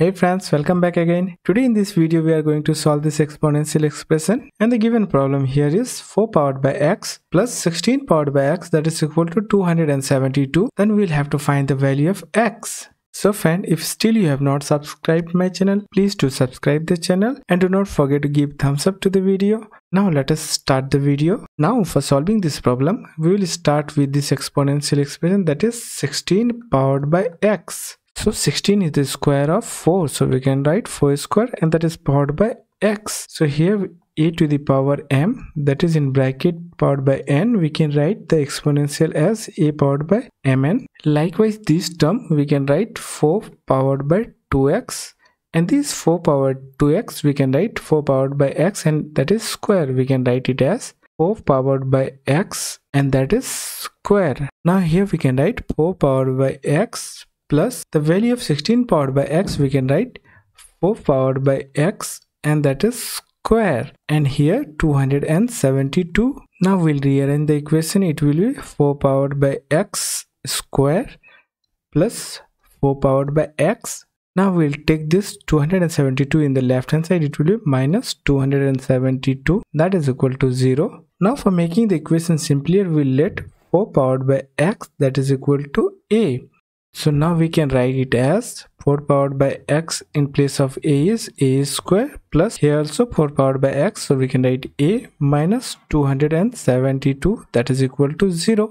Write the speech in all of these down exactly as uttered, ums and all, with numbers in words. Hey friends, welcome back again. Today in this video we are going to solve this exponential expression, and the given problem here is four powered by x plus sixteen powered by x, that is equal to two hundred seventy-two. Then we'll have to find the value of x. So friend, if still you have not subscribed my channel, please do subscribe the channel and do not forget to give thumbs up to the video. Now let us start the video. Now for solving this problem, we will start with this exponential expression, that is sixteen powered by x. So sixteen is the square of four, so we can write four squared, and that is powered by x. So here a to the power m, that is in bracket powered by n, we can write the exponential as a powered by mn. Likewise this term we can write four powered by two x, and this four powered by two x we can write four powered by x, and that is square, we can write it as four powered by x, and that is square. Now here we can write four powered by x plus the value of sixteen powered by x, we can write four powered by x, and that is square, and here two hundred seventy-two. Now we'll rearrange the equation. It will be four powered by x square plus four powered by x. Now we'll take this two hundred seventy-two in the left hand side. It will be minus two hundred seventy-two, that is equal to zero. Now for making the equation simpler, we'll let four powered by x, that is equal to a. So now we can write it as four powered by x, in place of a is a square, plus here also four powered by x, so we can write a minus two hundred seventy-two, that is equal to zero.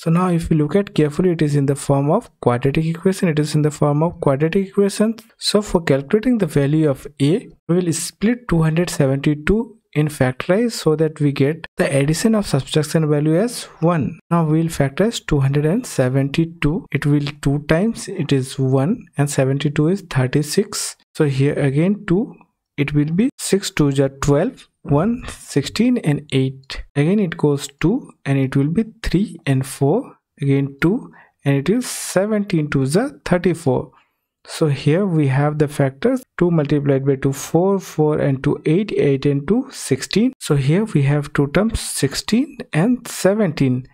So now if you look at carefully, it is in the form of quadratic equation. It is in the form of quadratic equation. So for calculating the value of a, we will split two hundred seventy-two in factorize, so that we get the addition of subtraction value as one. Now we will factorize two hundred seventy-two. It will two times, it is one, and seventy-two is thirty-six. So here again two, it will be six twos are twelve, one, sixteen, and eight. Again it goes two, and it will be three and four. Again two, and it is seventeen twos are thirty-four. So here we have the factors two multiplied by two, four, four and two, eight, eight and two, sixteen. So here we have two terms, sixteen and seventeen.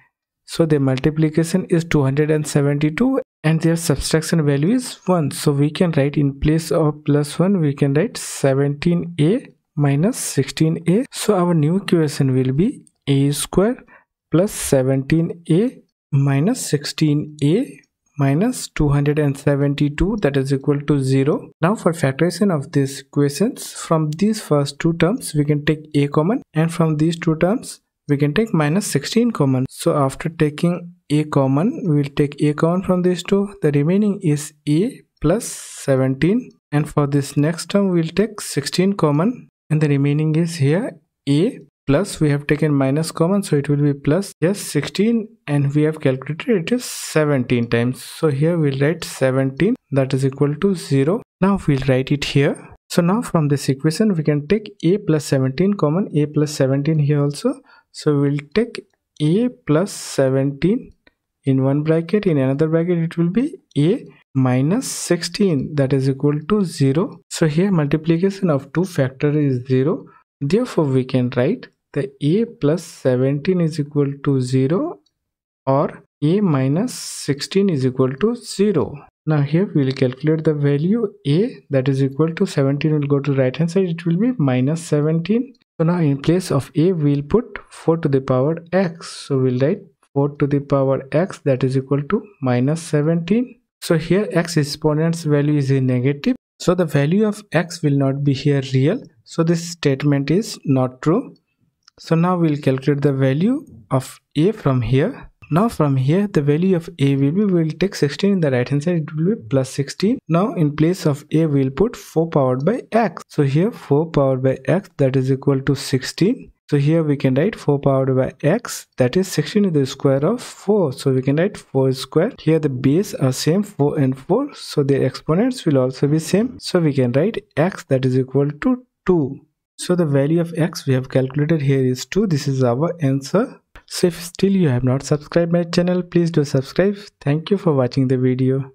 So their multiplication is two hundred seventy-two, and their subtraction value is one. So we can write in place of plus one, we can write seventeen a minus sixteen a. So our new equation will be a square plus seventeen a minus sixteen a minus two hundred seventy-two, that is equal to zero. Now for factorization of these equations, from these first two terms we can take a common, and from these two terms we can take minus sixteen common. So after taking a common, we will take a common from these two. The remaining is a plus seventeen, and for this next term we will take sixteen common, and the remaining is here a plus, we have taken minus common, so it will be plus, yes, sixteen, and we have calculated it is seventeen times. So here we'll write seventeen, that is equal to zero. Now we'll write it here. So now from this equation we can take a plus seventeen common, a plus seventeen here also. So we'll take a plus seventeen in one bracket, in another bracket it will be a minus sixteen, that is equal to zero. So here multiplication of two factor is zero, therefore we can write the a plus seventeen is equal to zero, or a minus sixteen is equal to zero. Now here we will calculate the value a, that is equal to seventeen will go to right hand side, it will be minus seventeen. So now in place of a we will put four to the power x. So we will write four to the power x, that is equal to minus seventeen. So here x exponent's value is a negative, so the value of x will not be here real. So this statement is not true. So now we'll calculate the value of a from here. Now from here the value of a will be, we'll take sixteen in the right hand side, it will be plus sixteen. Now in place of a we'll put four powered by x. So here four powered by x, that is equal to sixteen. So here we can write four powered by x, that is sixteen is the square of four. So we can write four squared. Here the base are same, four and four. So their exponents will also be same. So we can write x, that is equal to two. So the value of x we have calculated here is two. This is our answer. So if still you have not subscribed my channel, please do subscribe. Thank you for watching the video.